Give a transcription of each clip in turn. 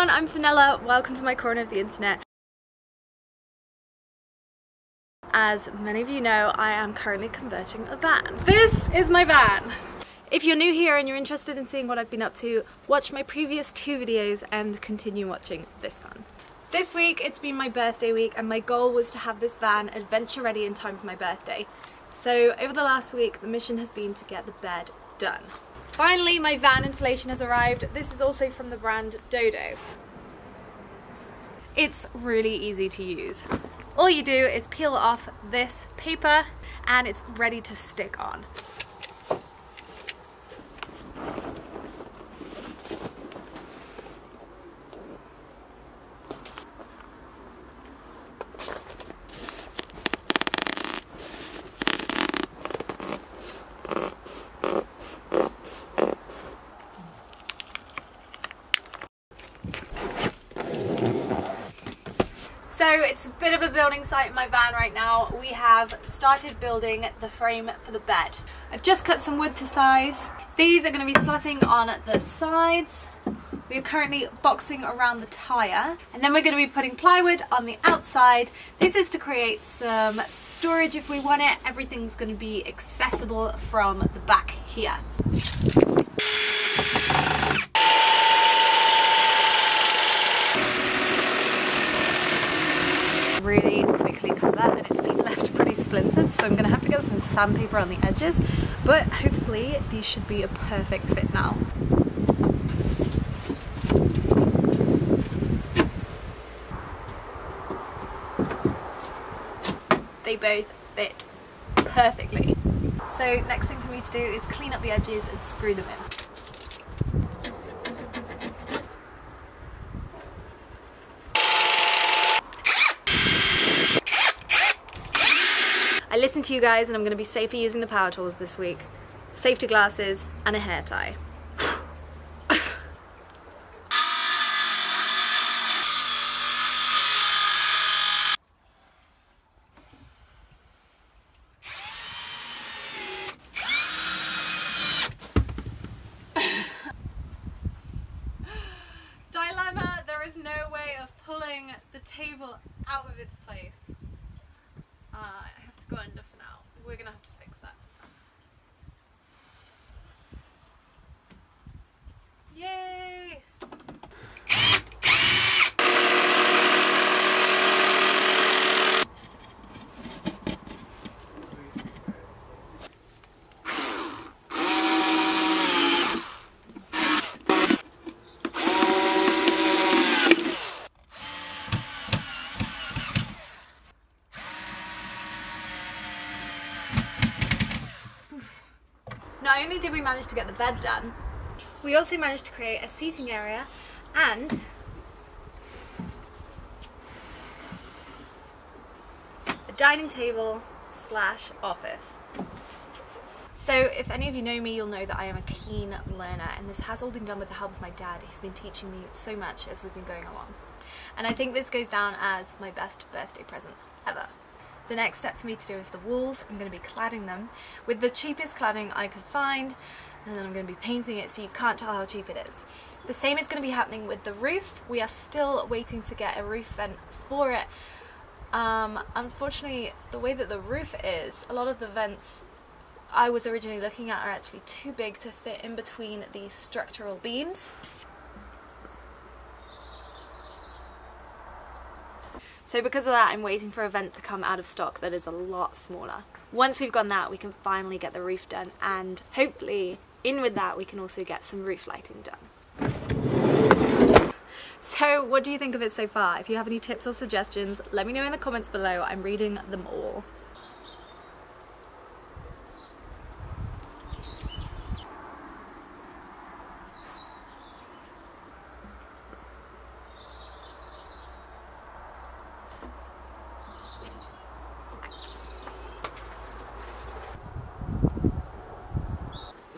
everyone, I'm Fenella, welcome to my corner of the internet. As many of you know, I am currently converting a van. This is my van! If you're new here and you're interested in seeing what I've been up to, watch my previous two videos and continue watching this one. This week it's been my birthday week and my goal was to have this van adventure ready in time for my birthday. So over the last week the mission has been to get the bed done. Finally, my van installation has arrived. This is also from the brand Dodo. It's really easy to use. All you do is peel off this paper and it's ready to stick on. So it's a bit of a building site in my van right now. We have started building the frame for the bed. I've just cut some wood to size. These are going to be slotting on the sides. We're currently boxing around the tyre. And then we're going to be putting plywood on the outside. This is to create some storage if we want it. Everything's going to be accessible from the back here. Really quickly cut that, and it's been left pretty splintered, so I'm gonna have to get some sandpaper on the edges, but hopefully these should be a perfect fit now. They both fit perfectly. So next thing for me to do is clean up the edges and screw them in. I listened to you guys and I'm going to be safer using the power tools this week. Safety glasses and a hair tie. Dilemma, there is no way of pulling the table out of its place. I have to go under for now. We're gonna have to fix that. Yay! Not only did we manage to get the bed done, we also managed to create a seating area and a dining table slash office. So if any of you know me, you'll know that I am a keen learner, and this has all been done with the help of my dad. He's been teaching me so much as we've been going along. And I think this goes down as my best birthday present ever. The next step for me to do is the walls. I'm going to be cladding them with the cheapest cladding I could find, and then I'm going to be painting it so you can't tell how cheap it is. The same is going to be happening with the roof. We are still waiting to get a roof vent for it. Unfortunately, the way that the roof is, a lot of the vents I was originally looking at are actually too big to fit in between the structural beams. So because of that, I'm waiting for a vent to come out of stock that is a lot smaller. Once we've gone that, we can finally get the roof done, and hopefully in with that we can also get some roof lighting done. So what do you think of it so far? If you have any tips or suggestions, let me know in the comments below. I'm reading them all.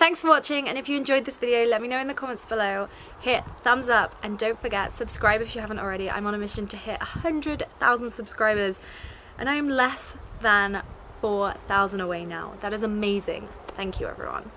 Thanks for watching, and if you enjoyed this video let me know in the comments below, hit thumbs up, and don't forget, subscribe if you haven't already. I'm on a mission to hit 100,000 subscribers and I am less than 4,000 away now. That is amazing. Thank you everyone.